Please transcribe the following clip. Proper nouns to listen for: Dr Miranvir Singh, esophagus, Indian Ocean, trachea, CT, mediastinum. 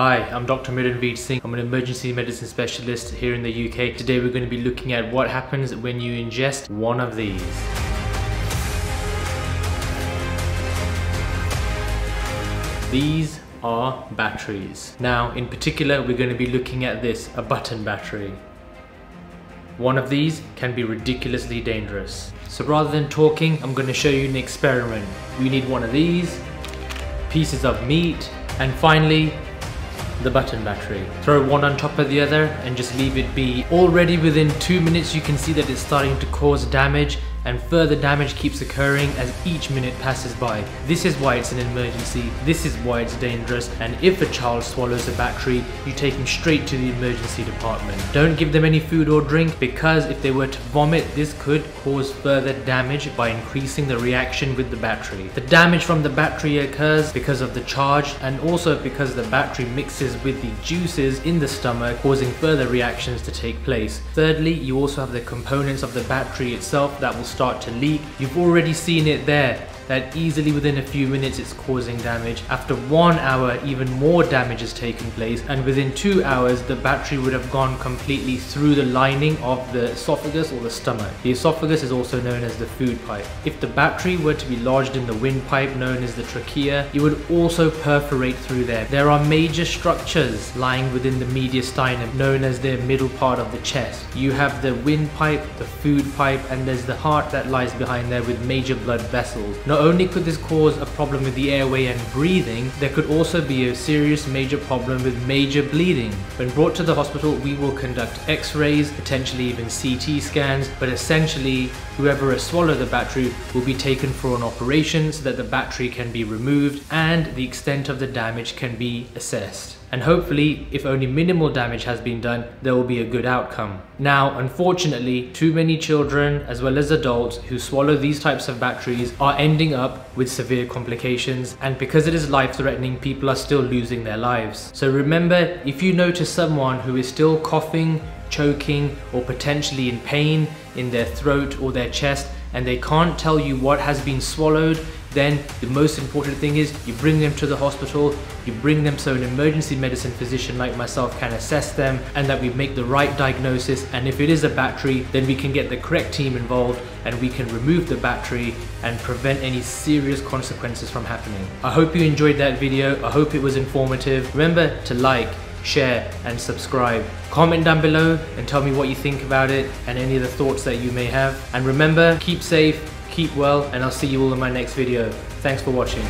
Hi, I'm Dr. Miranvir Singh. I'm an emergency medicine specialist here in the UK. Today we're going to be looking at what happens when you ingest one of these. These are batteries. Now, in particular, we're going to be looking at this, a button battery. One of these can be ridiculously dangerous. So rather than talking, I'm going to show you an experiment. We need one of these, pieces of meat, and finally, the button battery. Throw one on top of the other and just leave it be. Already within 2 minutes you can see that it's starting to cause damage, and further damage keeps occurring as each minute passes by. This is why it's an emergency, this is why it's dangerous, and if a child swallows a battery, you take him straight to the emergency department. Don't give them any food or drink, because if they were to vomit, this could cause further damage by increasing the reaction with the battery. The damage from the battery occurs because of the charge, and also because the battery mixes with the juices in the stomach, causing further reactions to take place. Thirdly, you also have the components of the battery itself that will start to leak. You've already seen it there, that easily within a few minutes it's causing damage. After 1 hour, even more damage is taking place, and within 2 hours the battery would have gone completely through the lining of the esophagus or the stomach. The esophagus is also known as the food pipe. If the battery were to be lodged in the windpipe, known as the trachea, it would also perforate through there. There are major structures lying within the mediastinum, known as the middle part of the chest. You have the windpipe, the food pipe, and there's the heart that lies behind there with major blood vessels. Not only could this cause a problem with the airway and breathing, there could also be a serious major problem with major bleeding. When brought to the hospital, we will conduct x-rays, potentially even CT scans, but essentially whoever has swallowed the battery will be taken for an operation so that the battery can be removed and the extent of the damage can be assessed. And hopefully, if only minimal damage has been done, there will be a good outcome. Now, unfortunately, too many children as well as adults who swallow these types of batteries are ending up with severe complications, and because it is life-threatening, people are still losing their lives. So remember, if you notice someone who is still coughing, choking, or potentially in pain in their throat or their chest, and they can't tell you what has been swallowed, then the most important thing is you bring them to the hospital, you bring them so an emergency medicine physician like myself can assess them, and that we make the right diagnosis, and if it is a battery, then we can get the correct team involved and we can remove the battery and prevent any serious consequences from happening. I hope you enjoyed that video, I hope it was informative. Remember to like, share and subscribe. Comment down below and tell me what you think about it and any of the thoughts that you may have. And remember, keep safe, keep well, and I'll see you all in my next video. Thanks for watching.